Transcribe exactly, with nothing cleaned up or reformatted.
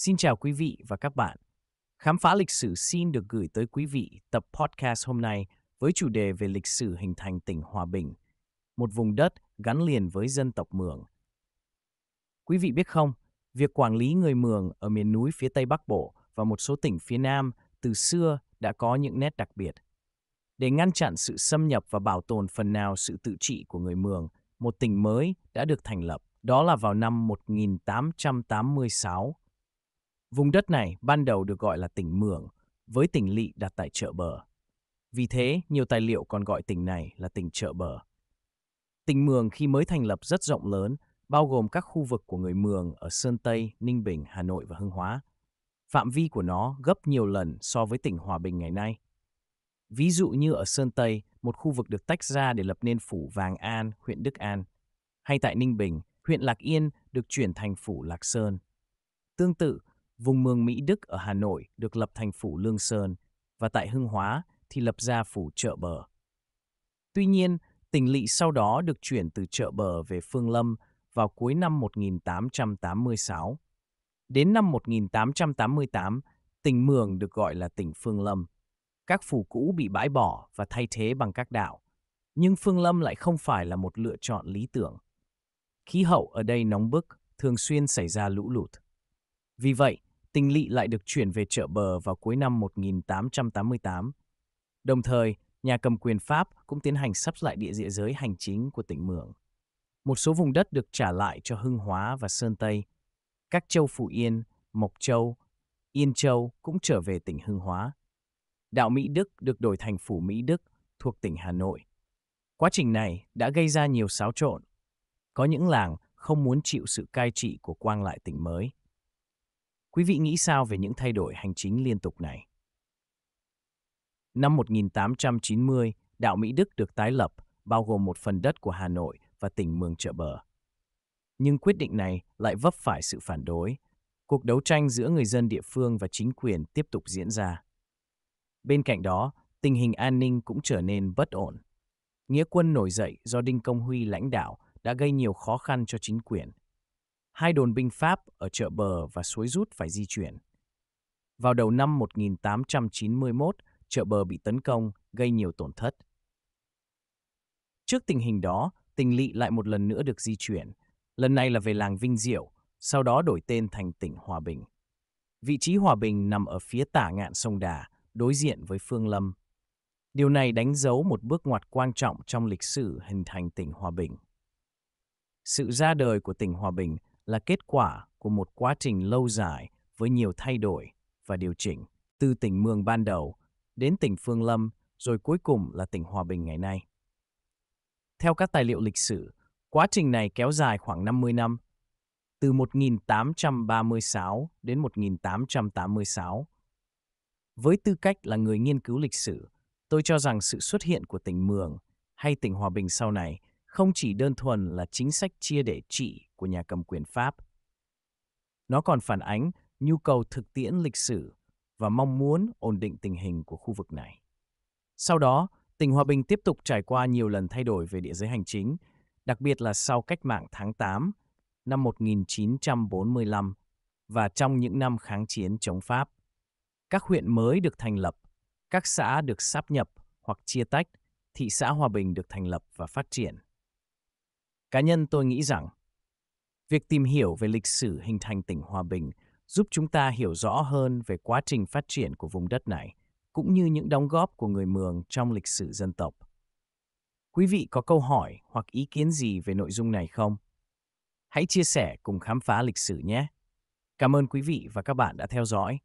Xin chào quý vị và các bạn. Khám phá lịch sử xin được gửi tới quý vị tập podcast hôm nay với chủ đề về lịch sử hình thành tỉnh Hòa Bình, một vùng đất gắn liền với dân tộc Mường. Quý vị biết không, việc quản lý người Mường ở miền núi phía Tây Bắc Bộ và một số tỉnh phía Nam từ xưa đã có những nét đặc biệt. Để ngăn chặn sự xâm nhập và bảo tồn phần nào sự tự trị của người Mường, một tỉnh mới đã được thành lập, đó là vào năm một nghìn tám trăm tám mươi sáu. Vùng đất này ban đầu được gọi là tỉnh Mường, với tỉnh lỵ đặt tại Chợ Bờ. Vì thế, nhiều tài liệu còn gọi tỉnh này là tỉnh Chợ Bờ. Tỉnh Mường khi mới thành lập rất rộng lớn, bao gồm các khu vực của người Mường ở Sơn Tây, Ninh Bình, Hà Nội và Hưng Hóa. Phạm vi của nó gấp nhiều lần so với tỉnh Hòa Bình ngày nay. Ví dụ như ở Sơn Tây, một khu vực được tách ra để lập nên phủ Vàng An, huyện Đức An. Hay tại Ninh Bình, huyện Lạc Yên được chuyển thành phủ Lạc Sơn. Tương tự, vùng Mường Mỹ Đức ở Hà Nội được lập thành phủ Lương Sơn, và tại Hưng Hóa thì lập ra phủ Chợ Bờ. Tuy nhiên, tỉnh lỵ sau đó được chuyển từ Chợ Bờ về Phương Lâm vào cuối năm một nghìn tám trăm tám mươi sáu. Đến năm một nghìn tám trăm tám mươi tám, tỉnh Mường được gọi là tỉnh Phương Lâm. Các phủ cũ bị bãi bỏ và thay thế bằng các đảo, nhưng Phương Lâm lại không phải là một lựa chọn lý tưởng. Khí hậu ở đây nóng bức, thường xuyên xảy ra lũ lụt. Vì vậy, tỉnh lỵ lại được chuyển về Chợ Bờ vào cuối năm một nghìn tám trăm tám mươi tám. Đồng thời, nhà cầm quyền Pháp cũng tiến hành sắp lại địa địa giới hành chính của tỉnh Mường. Một số vùng đất được trả lại cho Hưng Hóa và Sơn Tây. Các châu Phú Yên, Mộc Châu, Yên Châu cũng trở về tỉnh Hưng Hóa. Đảo Mỹ Đức được đổi thành phủ Mỹ Đức thuộc tỉnh Hà Nội. Quá trình này đã gây ra nhiều xáo trộn. Có những làng không muốn chịu sự cai trị của Quang lại tỉnh mới. Quý vị nghĩ sao về những thay đổi hành chính liên tục này? Năm một nghìn tám trăm chín mươi, đảo Mỹ Đức được tái lập, bao gồm một phần đất của Hà Nội và tỉnh Mường Chợ Bờ. Nhưng quyết định này lại vấp phải sự phản đối. Cuộc đấu tranh giữa người dân địa phương và chính quyền tiếp tục diễn ra. Bên cạnh đó, tình hình an ninh cũng trở nên bất ổn. Nghĩa quân nổi dậy do Đinh Công Huy lãnh đạo đã gây nhiều khó khăn cho chính quyền. Hai đồn binh Pháp ở Chợ Bờ và Suối Rút phải di chuyển. Vào đầu năm một nghìn tám trăm chín mươi mốt, Chợ Bờ bị tấn công, gây nhiều tổn thất. Trước tình hình đó, tỉnh lỵ lại một lần nữa được di chuyển. Lần này là về làng Vinh Diệu, sau đó đổi tên thành tỉnh Hòa Bình. Vị trí Hòa Bình nằm ở phía tả ngạn sông Đà, đối diện với Phương Lâm. Điều này đánh dấu một bước ngoặt quan trọng trong lịch sử hình thành tỉnh Hòa Bình. Sự ra đời của tỉnh Hòa Bình là kết quả của một quá trình lâu dài với nhiều thay đổi và điều chỉnh, từ tỉnh Mường ban đầu đến tỉnh Phương Lâm, rồi cuối cùng là tỉnh Hòa Bình ngày nay. Theo các tài liệu lịch sử, quá trình này kéo dài khoảng năm mươi năm, từ một nghìn tám trăm ba mươi sáu đến một nghìn tám trăm tám mươi sáu. Với tư cách là người nghiên cứu lịch sử, tôi cho rằng sự xuất hiện của tỉnh Mường hay tỉnh Hòa Bình sau này không chỉ đơn thuần là chính sách chia để trị của nhà cầm quyền Pháp. Nó còn phản ánh nhu cầu thực tiễn lịch sử và mong muốn ổn định tình hình của khu vực này. Sau đó, tỉnh Hòa Bình tiếp tục trải qua nhiều lần thay đổi về địa giới hành chính, đặc biệt là sau Cách mạng tháng tám năm một nghìn chín trăm bốn mươi lăm và trong những năm kháng chiến chống Pháp. Các huyện mới được thành lập, các xã được sáp nhập hoặc chia tách, thị xã Hòa Bình được thành lập và phát triển. Cá nhân tôi nghĩ rằng, việc tìm hiểu về lịch sử hình thành tỉnh Hòa Bình giúp chúng ta hiểu rõ hơn về quá trình phát triển của vùng đất này, cũng như những đóng góp của người Mường trong lịch sử dân tộc. Quý vị có câu hỏi hoặc ý kiến gì về nội dung này không? Hãy chia sẻ cùng khám phá lịch sử nhé! Cảm ơn quý vị và các bạn đã theo dõi.